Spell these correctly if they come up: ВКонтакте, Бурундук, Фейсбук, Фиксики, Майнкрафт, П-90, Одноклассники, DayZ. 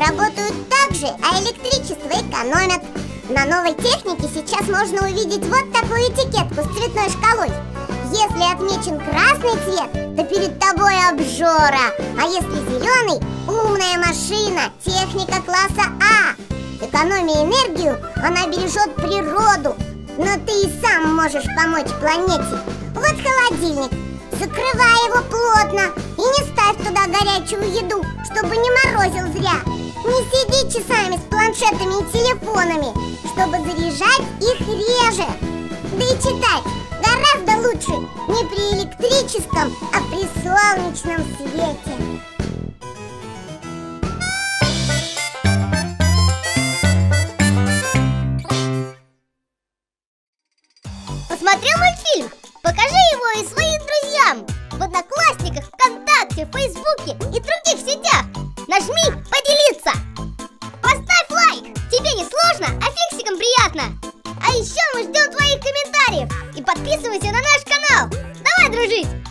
работают так же, а электричество экономят. На новой технике сейчас можно увидеть вот такую этикетку с цветной шкалой. Если отмечен красный цвет, то перед тобой обжора. А если зеленый – умная машина, техника класса А. Экономя энергию, она бережет природу. Но ты и сам можешь помочь планете. Вот холодильник. Закрывай его плотно и не ставь туда горячую еду, чтобы не морозил зря. Не сиди часами с планшетами и телефонами, чтобы заряжать их реже. Да и читать гораздо лучше не при электрическом, а при солнечном свете. Посмотрел мультфильм? Покажи его и своим друзьям в Одноклассниках, ВКонтакте, Фейсбуке и других сетях. Нажми «Поделиться». Поставь лайк, тебе не сложно, а фиксикам приятно. А еще мы ждем твоих комментариев и подписывайся на наш канал. Давай дружить!